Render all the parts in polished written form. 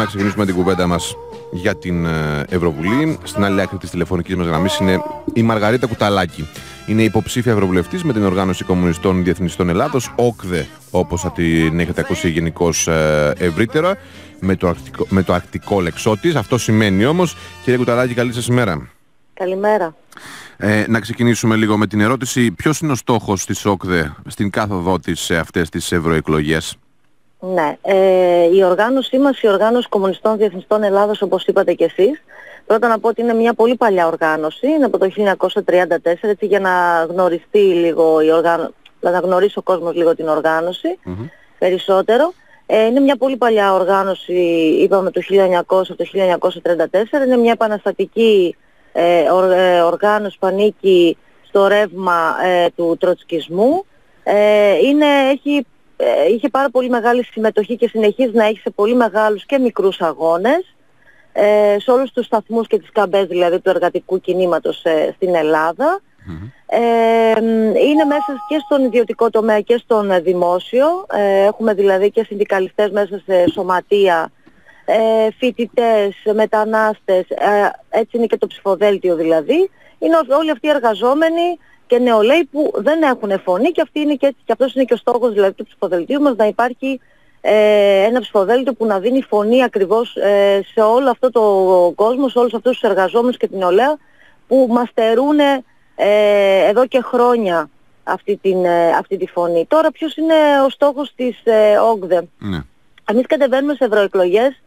να ξεκινήσουμε την κουβέντα μας για την Ευρωβουλή. Στην άλλη άκρη της τηλεφωνικής μας γραμμής είναι η Μαργαρίτα Κουταλάκη. Είναι υποψήφια ευρωβουλευτής με την Οργάνωση Κομμουνιστών Διεθνιστών Ελλάδος, ΟΚΔΕ, όπως θα την έχετε ακούσει γενικώς ευρύτερα, με το αρκτικό λεξό της. Αυτό σημαίνει όμως, κύριε Κουταλάκη, καλή σας ημέρα. Καλημέρα. Να ξεκινήσουμε λίγο με την ερώτηση, ποιος είναι ο στόχος της ΟΚΔΕ στην κάθοδό της σε αυτές τις ευρωεκλογές? Ναι, η οργάνωσή μας, η Οργάνωση Κομμουνιστών Διεθνιστών Ελλάδος, όπως είπατε και εσείς, πρώτα να πω ότι είναι μια πολύ παλιά οργάνωση, είναι από το 1934, έτσι για να γνωριστεί λίγο η οργάνωση, να γνωρίσει ο κόσμος λίγο την οργάνωση περισσότερο. Είναι μια πολύ παλιά οργάνωση, είπαμε το 1934, είναι μια επαναστατική οργάνωση που ανήκει στο ρεύμα του τροτσκισμού. Είχε πάρα πολύ μεγάλη συμμετοχή και συνεχίζει να έχει σε πολύ μεγάλους και μικρούς αγώνες, σε όλους τους σταθμούς και τις καμπές δηλαδή του εργατικού κινήματος στην Ελλάδα. Είναι μέσα και στον ιδιωτικό τομέα και στον δημόσιο. Έχουμε δηλαδή και συνδικαλιστές μέσα σε σωματεία, φοιτητές, μετανάστες, έτσι είναι και το ψηφοδέλτιο δηλαδή. Είναι όλοι αυτοί οι εργαζόμενοι και νεολαίοι που δεν έχουν φωνή, και αυτή είναι και αυτός είναι και ο στόχος δηλαδή του ψηφοδελτίου μας, να υπάρχει ένα ψηφοδέλτιο που να δίνει φωνή ακριβώς σε όλο αυτό το κόσμο, σε όλους αυτούς τους εργαζόμενους και την νεολαία που μας στερούν εδώ και χρόνια αυτή τη φωνή. Τώρα ποιος είναι ο στόχος της ΟΚΔΕ? Ναι. Εμείς κατεβαίνουμε σε ευρωεκλογές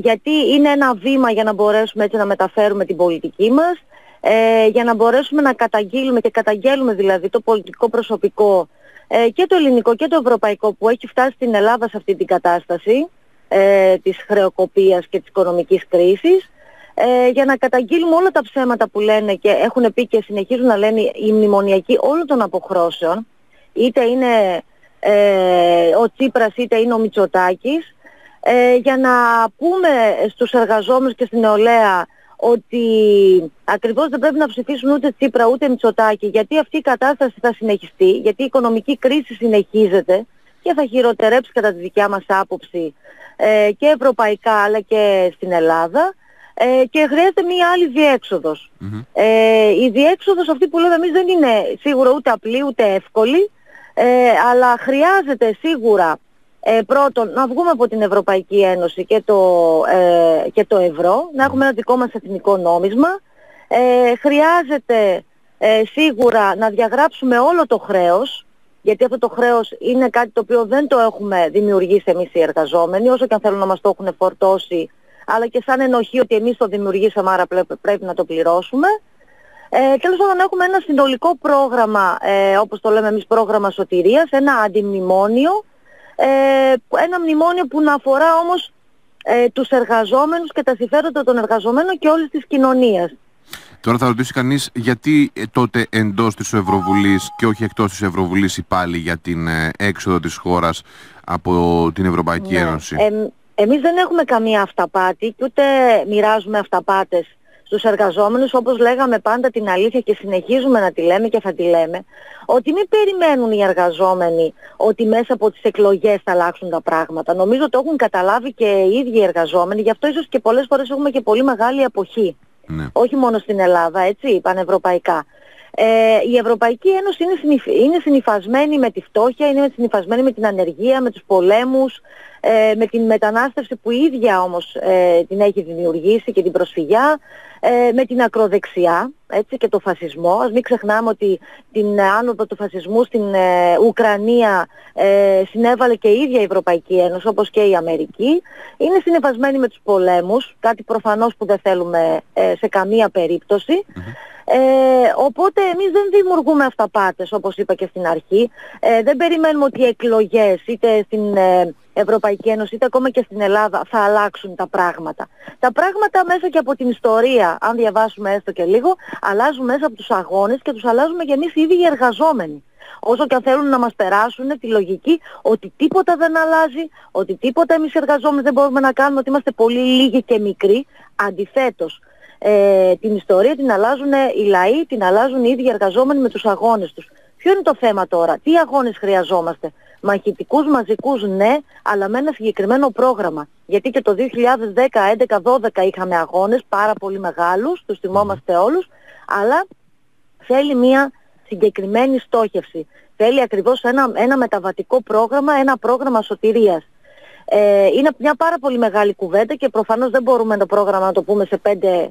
γιατί είναι ένα βήμα για να μπορέσουμε έτσι να μεταφέρουμε την πολιτική μας, για να μπορέσουμε να καταγγείλουμε και καταγγέλουμε δηλαδή το πολιτικό προσωπικό και το ελληνικό και το ευρωπαϊκό που έχει φτάσει στην Ελλάδα σε αυτή την κατάσταση της χρεοκοπίας και της οικονομικής κρίσης, για να καταγγείλουμε όλα τα ψέματα που λένε και έχουν πει και συνεχίζουν να λένε οι μνημονιακοί όλων των αποχρώσεων, είτε είναι ο Τσίπρας είτε είναι ο Μητσοτάκης, για να πούμε στους εργαζόμενους και στην νεολαία ότι ακριβώς δεν πρέπει να ψηφίσουν ούτε Τσίπρα ούτε Μητσοτάκη, γιατί αυτή η κατάσταση θα συνεχιστεί, γιατί η οικονομική κρίση συνεχίζεται και θα χειροτερέψει κατά τη δικιά μας άποψη και ευρωπαϊκά αλλά και στην Ελλάδα, και χρειάζεται μία άλλη διέξοδος. Η διέξοδος αυτή που λέμε εμείς δεν είναι σίγουρα ούτε απλή ούτε εύκολη, αλλά χρειάζεται σίγουρα πρώτον να βγούμε από την Ευρωπαϊκή Ένωση και το ευρώ, να έχουμε ένα δικό μας εθνικό νόμισμα. Χρειάζεται σίγουρα να διαγράψουμε όλο το χρέος, γιατί αυτό το χρέος είναι κάτι το οποίο δεν το έχουμε δημιουργήσει εμείς οι εργαζόμενοι, όσο και αν θέλουν να μας το έχουν φορτώσει, αλλά και σαν ενοχή ότι εμείς το δημιουργήσαμε, άρα πρέπει να το πληρώσουμε. Τέλος πάντων, έχουμε ένα συνολικό πρόγραμμα, όπως το λέμε εμείς πρόγραμμα σωτηρίας, ένα αντιμνημόνιο, ένα μνημόνιο που να αφορά όμως τους εργαζόμενους και τα συμφέροντα των εργαζομένων και όλης της κοινωνίας. Τώρα θα ρωτήσει κανείς, γιατί τότε εντός της Ευρωβουλής και όχι εκτός της Ευρωβουλής υπάλληλοι για την έξοδο της χώρας από την Ευρωπαϊκή Ένωση? Εμείς δεν έχουμε καμία αυταπάτη και ούτε μοιράζουμε αυταπάτες στους εργαζόμενους, όπως λέγαμε πάντα την αλήθεια και συνεχίζουμε να τη λέμε και θα τη λέμε, ότι μην περιμένουν οι εργαζόμενοι ότι μέσα από τις εκλογές θα αλλάξουν τα πράγματα. Νομίζω το έχουν καταλάβει και οι ίδιοι οι εργαζόμενοι, γι' αυτό ίσως και πολλές φορές έχουμε και πολύ μεγάλη αποχή. Ναι. Όχι μόνο στην Ελλάδα, έτσι, πανευρωπαϊκά. Η Ευρωπαϊκή Ένωση είναι συνυφασμένη με τη φτώχεια, είναι συνυφασμένη με την ανεργία, με τους πολέμους, με την μετανάστευση που η ίδια όμως την έχει δημιουργήσει και την προσφυγιά, με την ακροδεξιά, έτσι, και το φασισμό. Ας μην ξεχνάμε ότι την άνοδο του φασισμού στην Ουκρανία συνέβαλε και η ίδια η Ευρωπαϊκή Ένωση, όπως και η Αμερική. Είναι συνυφασμένη με τους πολέμους, κάτι προφανώς που δεν θέλουμε σε καμία περίπτωση. Οπότε εμείς δεν δημιουργούμε αυταπάτες, όπως είπα και στην αρχή. Δεν περιμένουμε ότι οι εκλογές είτε στην Ευρωπαϊκή Ένωση είτε ακόμα και στην Ελλάδα θα αλλάξουν τα πράγματα. Τα πράγματα μέσα και από την ιστορία, αν διαβάσουμε έστω και λίγο, αλλάζουν μέσα από τους αγώνες και τους αλλάζουμε και εμείς οι ίδιοι οι εργαζόμενοι. Όσο και αν θέλουν να μας περάσουν τη λογική ότι τίποτα δεν αλλάζει, ότι τίποτα εμείς οι εργαζόμενοι δεν μπορούμε να κάνουμε, ότι είμαστε πολύ λίγοι και μικροί, αντιθέτως. Την ιστορία την αλλάζουν οι λαοί, την αλλάζουν οι ίδιοι εργαζόμενοι με τους αγώνες τους. Ποιο είναι το θέμα τώρα? Τι αγώνες χρειαζόμαστε? μαχητικούς μαζικούς ναι, αλλά με ένα συγκεκριμένο πρόγραμμα. Γιατί και το 2010, 2011, 2012 είχαμε αγώνες πάρα πολύ μεγάλους, τους θυμόμαστε όλους, αλλά θέλει μια συγκεκριμένη στόχευση. Θέλει ακριβώς ένα μεταβατικό πρόγραμμα, ένα πρόγραμμα σωτηρίας. Είναι μια πάρα πολύ μεγάλη κουβέντα και προφανώς δεν μπορούμε το πρόγραμμα να το πούμε σε πέντε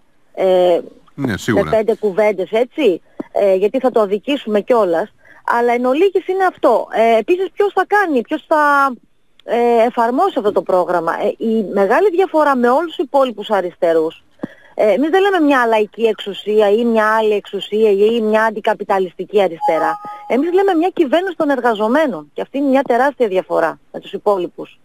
κουβέντες, έτσι, γιατί θα το αδικήσουμε κιόλας. Αλλά εν ολίγης είναι αυτό. Επίσης ποιος θα κάνει, ποιος θα εφαρμόσει αυτό το πρόγραμμα. Η μεγάλη διαφορά με όλους τους υπόλοιπους αριστερούς, εμείς δεν λέμε μια λαϊκή εξουσία ή μια άλλη εξουσία ή μια αντικαπιταλιστική αριστερά. Εμείς λέμε μια κυβέρνηση των εργαζομένων και αυτή είναι μια τεράστια διαφορά με τους υπόλοιπους.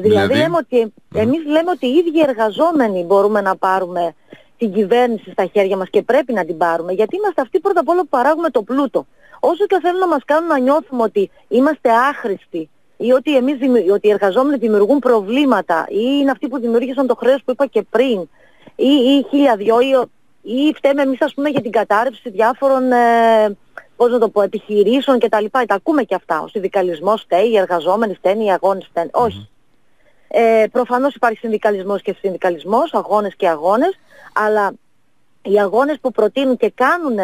Δηλαδή λέμε ότι, εμείς λέμε ότι οι ίδιοι εργαζόμενοι μπορούμε να πάρουμε την κυβέρνηση στα χέρια μας και πρέπει να την πάρουμε, γιατί είμαστε αυτοί πρώτα απ' όλα που παράγουμε το πλούτο. Όσο και θέλουν να μας κάνουν να νιώθουμε ότι είμαστε άχρηστοι ή ότι, ότι οι εργαζόμενοι δημιουργούν προβλήματα ή είναι αυτοί που δημιούργησαν το χρέος που είπα και πριν ή χίλια δυο ή φταίμε εμείς ας πούμε για την κατάρρευση διάφορων επιχειρήσεων κτλ. Τα ακούμε και αυτά. Ο συνδικαλισμός φταίει, οι εργαζόμενοι φταίνουν, οι αγώνες φταίνουν. Όχι. Προφανώς υπάρχει συνδικαλισμός και συνδικαλισμός, αγώνες και αγώνες, αλλά οι αγώνες που προτείνουν και κάνουν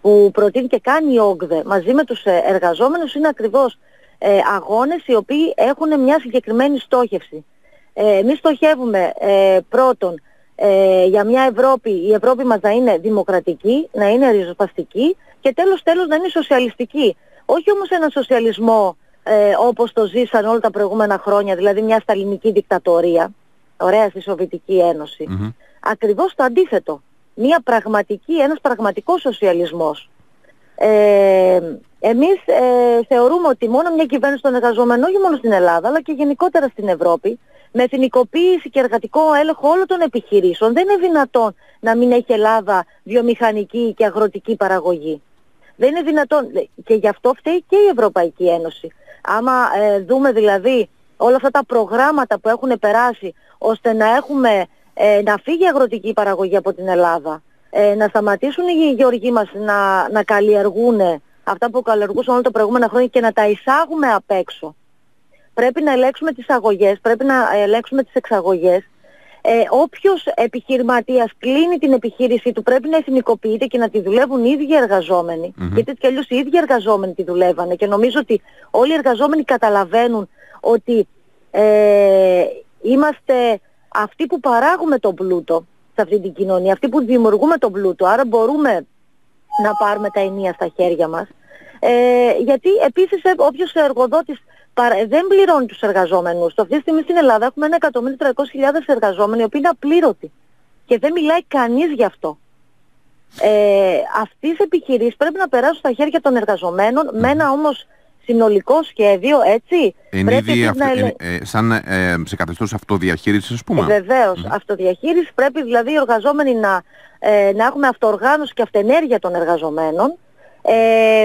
που προτείνει και κάνει η ΟΚΔΕ μαζί με τους εργαζόμενους είναι ακριβώς αγώνες οι οποίοι έχουν μια συγκεκριμένη στόχευση. Εμείς στοχεύουμε πρώτον για μια Ευρώπη, η Ευρώπη μας να είναι δημοκρατική, να είναι ριζοσπαστική και τέλος να είναι σοσιαλιστική. Όχι όμως έναν σοσιαλισμό όπως το ζήσαν όλα τα προηγούμενα χρόνια, δηλαδή μια σταλινική δικτατορία, ωραία, στη Σοβιετική Ένωση. Ακριβώς το αντίθετο. Ένας πραγματικός σοσιαλισμός. Εμείς θεωρούμε ότι μόνο μια κυβέρνηση των εργαζομένων, όχι μόνο στην Ελλάδα, αλλά και γενικότερα στην Ευρώπη, με εθνικοποίηση και εργατικό έλεγχο όλων των επιχειρήσεων, δεν είναι δυνατόν να μην έχει Ελλάδα βιομηχανική και αγροτική παραγωγή. Δεν είναι δυνατόν, και γι' αυτό φταίει και η Ευρωπαϊκή Ένωση. Άμα δούμε δηλαδή όλα αυτά τα προγράμματα που έχουν περάσει, ώστε να έχουμε... να φύγει η αγροτική παραγωγή από την Ελλάδα, να σταματήσουν οι γεωργοί μας να καλλιεργούν αυτά που καλλιεργούσαν όλα τα προηγούμενα χρόνια και να τα εισάγουμε απ' έξω. Πρέπει να ελέγξουμε τις αγωγές, πρέπει να ελέγξουμε τις εξαγωγές. Όποιος επιχειρηματίας κλείνει την επιχείρησή του πρέπει να εθνικοποιείται και να τη δουλεύουν οι ίδιοι εργαζόμενοι. Γιατί και αλλιώς οι ίδιοι εργαζόμενοι τη δουλεύανε και νομίζω ότι όλοι οι εργαζόμενοι καταλαβαίνουν ότι είμαστε... αυτοί που παράγουμε τον πλούτο σε αυτή την κοινωνία, αυτοί που δημιουργούμε τον πλούτο, άρα μπορούμε να πάρουμε τα ενία στα χέρια μας. Γιατί επίσης όποιος εργοδότης δεν πληρώνει τους εργαζόμενους. Αυτή τη στιγμή στην Ελλάδα έχουμε 1.300.000 εργαζόμενοι, οι οποίοι είναι απλήρωτοι. Και δεν μιλάει κανείς γι' αυτό. Αυτές οι επιχειρήσεις πρέπει να περάσουν στα χέρια των εργαζομένων, με ένα όμως... συνολικό σχέδιο, έτσι. Σε καθεστώς αυτοδιαχείρισης, ας πούμε. Βεβαίως, αυτοδιαχείριση. Πρέπει δηλαδή οι εργαζόμενοι να έχουμε αυτοοργάνωση και αυτενέργεια των εργαζομένων.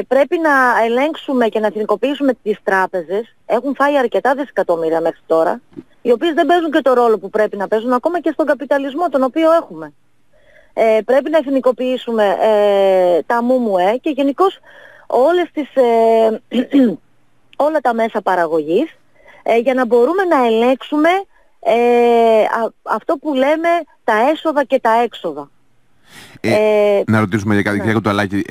Πρέπει να ελέγξουμε και να εθνικοποιήσουμε τις τράπεζες. Έχουν φάει αρκετά δισεκατομμύρια μέχρι τώρα, οι οποίες δεν παίζουν και το ρόλο που πρέπει να παίζουν ακόμα και στον καπιταλισμό τον οποίο έχουμε. Πρέπει να εθνικοποιήσουμε τα ΜΜΕ και γενικώς όλα τα μέσα παραγωγής, για να μπορούμε να ελέγξουμε αυτό που λέμε τα έσοδα και τα έξοδα. Να ρωτήσουμε για κάτι, κυρία Κουταλάκη.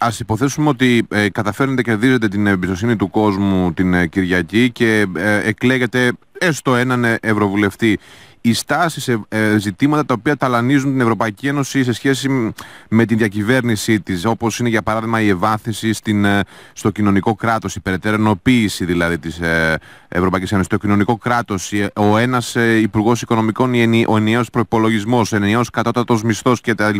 Ας υποθέσουμε ότι καταφέρνετε και κερδίζετε την εμπιστοσύνη του κόσμου την Κυριακή και εκλέγετε έστω έναν ευρωβουλευτή. Η στάση σε ζητήματα τα οποία ταλανίζουν την Ευρωπαϊκή Ένωση σε σχέση με τη διακυβέρνησή της, όπως είναι για παράδειγμα η ευάθυνση στο κοινωνικό κράτος, η περαιτέρω ενοποίηση δηλαδή της Ευρωπαϊκής Ένωσης, το κοινωνικό κράτος, ο ένας υπουργός οικονομικών, ο ενιαίος προϋπολογισμός, ο ενιαίος κατώτατος μισθός κτλ.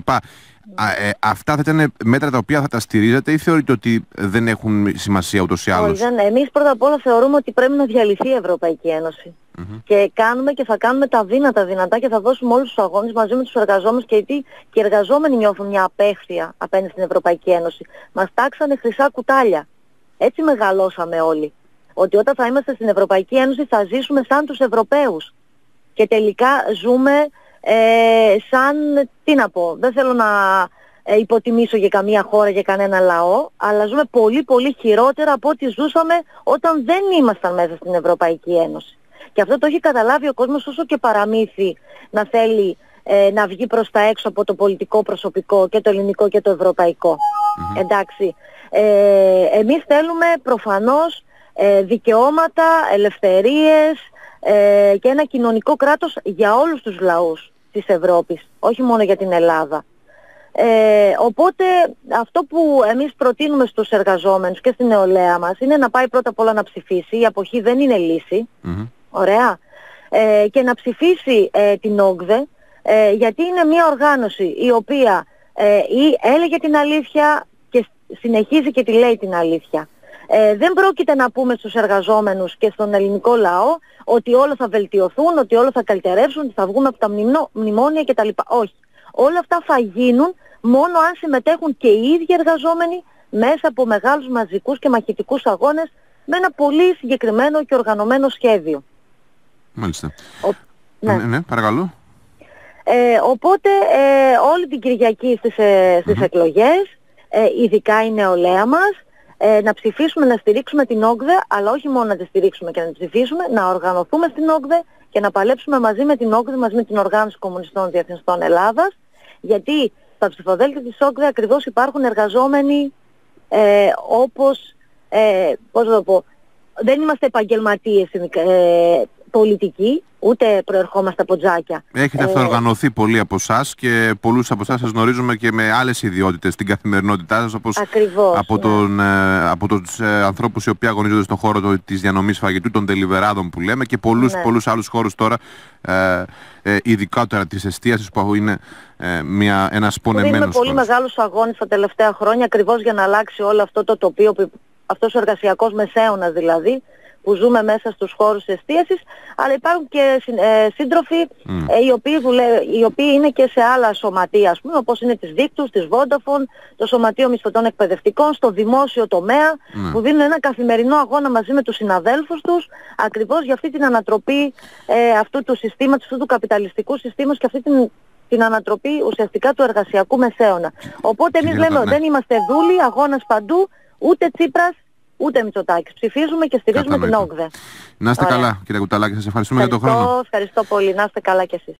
Αυτά θα ήταν μέτρα τα οποία θα τα στηρίζετε ή θεωρείτε ότι δεν έχουν σημασία ούτως ή άλλως? Εμείς πρώτα απ' όλα θεωρούμε ότι πρέπει να διαλυθεί η Ευρωπαϊκή Ένωση. Και κάνουμε και θα κάνουμε τα δυνατά και θα δώσουμε όλους τους αγώνες μαζί με τους εργαζόμενους, γιατί και οι εργαζόμενοι νιώθουν μια απέχθεια απέναντι στην Ευρωπαϊκή Ένωση. Μας τάξανε χρυσά κουτάλια. Έτσι μεγαλώσαμε όλοι. Ότι όταν θα είμαστε στην Ευρωπαϊκή Ένωση θα ζήσουμε σαν τους Ευρωπαίους. Και τελικά ζούμε σαν, τι να πω, δεν θέλω να υποτιμήσω για καμία χώρα, για κανένα λαό, αλλά ζούμε πολύ πολύ χειρότερα από ό,τι ζούσαμε όταν δεν ήμασταν μέσα στην Ευρωπαϊκή Ένωση. Και αυτό το έχει καταλάβει ο κόσμος, όσο και παραμύθι να θέλει να βγει προς τα έξω από το πολιτικό προσωπικό, και το ελληνικό και το ευρωπαϊκό. Mm-hmm. Εντάξει. Εμείς θέλουμε προφανώς δικαιώματα, ελευθερίες και ένα κοινωνικό κράτος για όλους τους λαούς της Ευρώπης, όχι μόνο για την Ελλάδα. Οπότε αυτό που εμείς προτείνουμε στους εργαζόμενους και στην νεολαία μας είναι να πάει πρώτα απ' όλα να ψηφίσει. Η αποχή δεν είναι λύση. Mm-hmm. Ωραία. Και να ψηφίσει την ΟΚΔΕ, γιατί είναι μια οργάνωση η οποία έλεγε την αλήθεια και συνεχίζει και τη λέει την αλήθεια. Δεν πρόκειται να πούμε στους εργαζόμενους και στον ελληνικό λαό ότι όλα θα βελτιωθούν, ότι όλα θα καλυτερεύσουν, ότι θα βγούμε από τα μνημόνια κτλ. Όχι. Όλα αυτά θα γίνουν μόνο αν συμμετέχουν και οι ίδιοι εργαζόμενοι μέσα από μεγάλους μαζικούς και μαχητικούς αγώνες με ένα πολύ συγκεκριμένο και οργανωμένο σχέδιο. Μάλιστα. Ναι. Ναι, παρακαλώ. Οπότε όλη την Κυριακή στις εκλογές, ειδικά η νεολαία μας, να ψηφίσουμε, να στηρίξουμε την ΟΚΔΕ, αλλά όχι μόνο να τη στηρίξουμε και να την ψηφίσουμε, να οργανωθούμε στην ΟΚΔΕ και να παλέψουμε μαζί με την ΟΚΔΕ, μαζί με την Οργάνωση Κομμουνιστών Διεθνιστών Ελλάδας, γιατί στα ψηφοδέλτια της ΟΚΔΕ ακριβώς υπάρχουν εργαζόμενοι όπως, πώς θα το πω, δεν είμαστε επαγγελματίες πολιτικοί, ούτε προερχόμαστε από τζάκια. Έχετε αυτοοργανωθεί πολλοί από εσάς και πολλούς από εσάς σας γνωρίζουμε και με άλλες ιδιότητες στην καθημερινότητά σας, όπως ακριβώς, από τους ανθρώπους οι οποίοι αγωνίζονται στον χώρο της διανομής φαγητού, των τελιβεράδων που λέμε, και πολλούς άλλους χώρους τώρα, ειδικά τώρα της εστίασης, που είναι ένας πονεμένος χώρος. Δίνουμε πολύ μεγάλους αγώνες τα τελευταία χρόνια ακριβώς για να αλλάξει όλο αυτό το τοπίο, αυτός ο εργασιακός μεσαίωνας δηλαδή, που ζούμε μέσα στους χώρους εστίασης, αλλά υπάρχουν και σύντροφοι οι οποίοι είναι και σε άλλα σωματεία, ας πούμε, όπως είναι της Δίκτους, της Βόνταφων, το Σωματείο Μισθωτών Εκπαιδευτικών, στο δημόσιο τομέα, που δίνουν ένα καθημερινό αγώνα μαζί με τους συναδέλφους τους, ακριβώς για αυτή την ανατροπή αυτού του συστήματος, αυτού του καπιταλιστικού συστήματος και αυτή την ανατροπή ουσιαστικά του εργασιακού μεσαίωνα. Οπότε εμείς λέμε δεν είμαστε δούλοι, αγώνας παντού, ούτε Τσίπρας, ούτε Μητσοτάκης. Ψηφίζουμε και στηρίζουμε την ΟΚΔΕ. Να είστε καλά, κύριε Κουταλάκη. Σας ευχαριστούμε για τον χρόνο. Ευχαριστώ πολύ. Να είστε καλά κι εσείς.